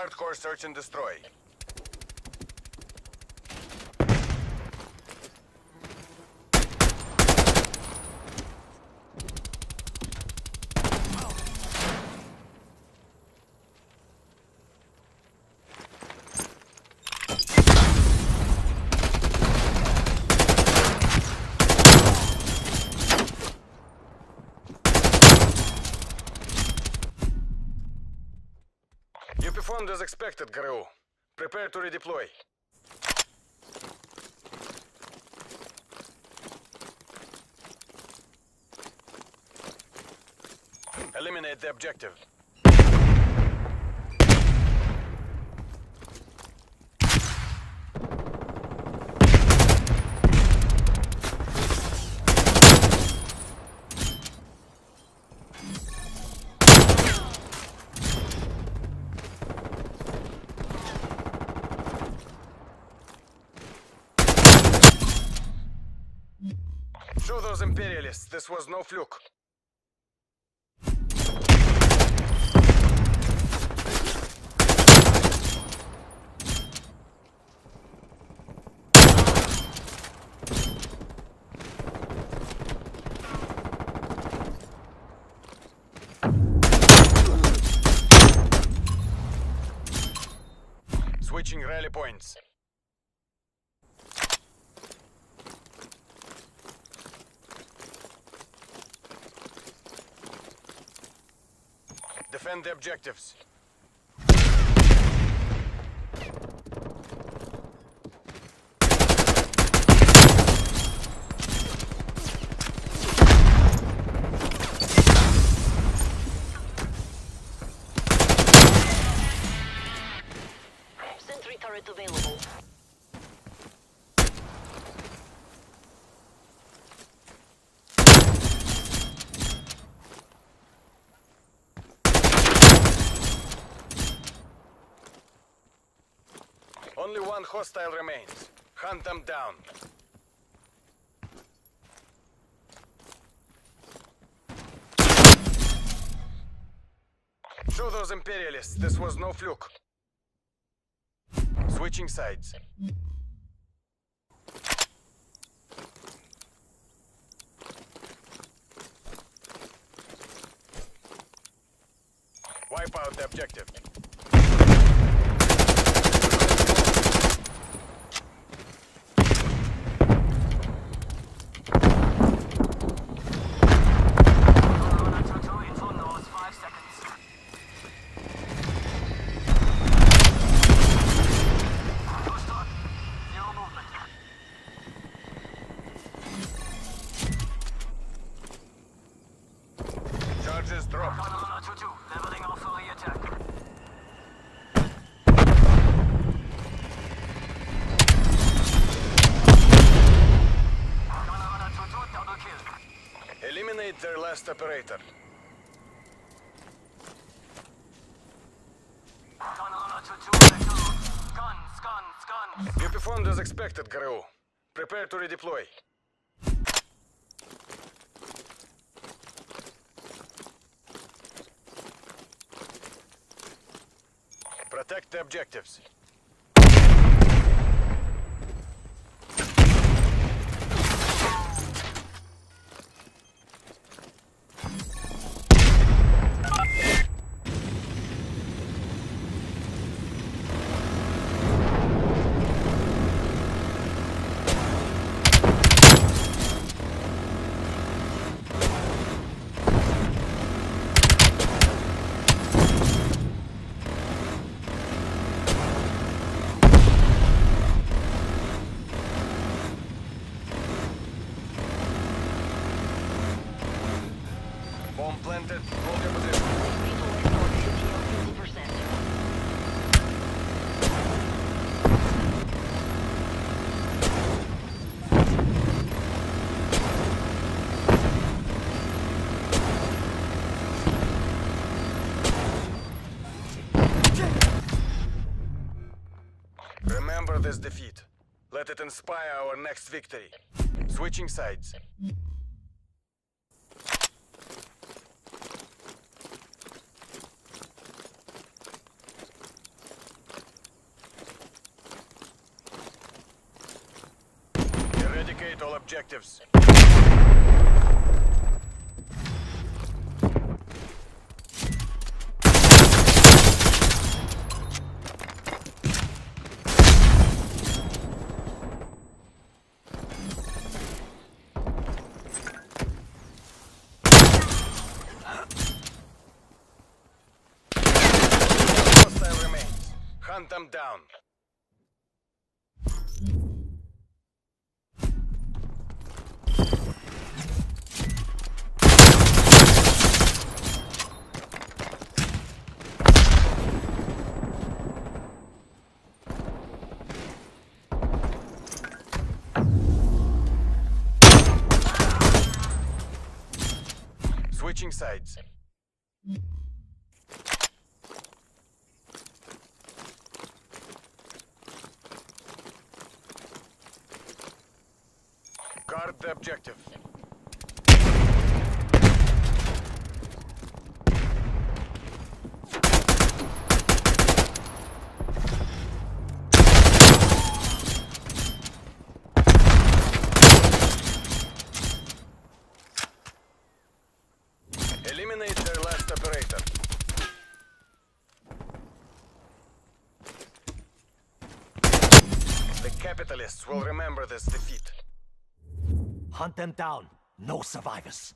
hardcore search and destroy. Performed as expected, GRU. Prepare to redeploy. Eliminate the objective. Show those imperialists, this was no fluke. Switching rally points. Defend the objectives. Sentry turret available. Only one hostile remains. Hunt them down. Show those imperialists, this was no fluke. Switching sides. Wipe out the objective. Charges dropped. Column 2-2, leveling off for the attack. Column 2-2, double kill. Eliminate their last operator. Column 2-2, guns. You performed as expected, GRU. Prepare to redeploy. Protect the objectives. Planted. Hold your position. Remember this defeat. Let it inspire our next victory. Switching sides. objectives. Hunt them down. Switching sides. Guard the objective. Eliminate their last operator. The capitalists will remember this defeat. Hunt them down. No survivors.